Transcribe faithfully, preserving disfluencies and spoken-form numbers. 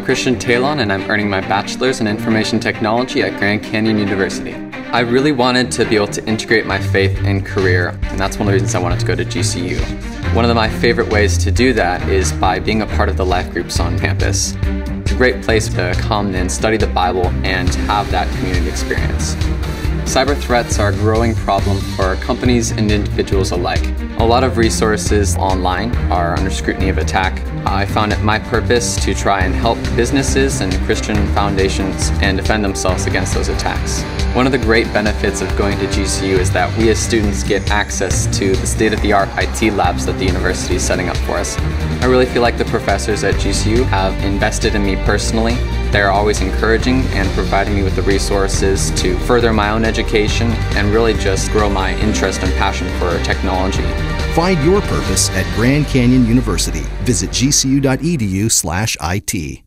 I'm Christian Taillon, and I'm earning my bachelor's in Information Technology at Grand Canyon University. I really wanted to be able to integrate my faith and career, and that's one of the reasons I wanted to go to G C U. One of the, my favorite ways to do that is by being a part of the life groups on campus. It's a great place to come and study the Bible and have that community experience. Cyber threats are a growing problem for companies and individuals alike. A lot of resources online are under scrutiny of attack. I found it my purpose to try and help businesses and Christian foundations and defend themselves against those attacks. One of the great benefits of going to G C U is that we as students get access to the state-of-the-art I T labs that the university is setting up for us. I really feel like the professors at G C U have invested in me personally. They're always encouraging and providing me with the resources to further my own education and really just grow my interest and passion for technology. Find your purpose at Grand Canyon University. Visit G C U dot E D U slash I T.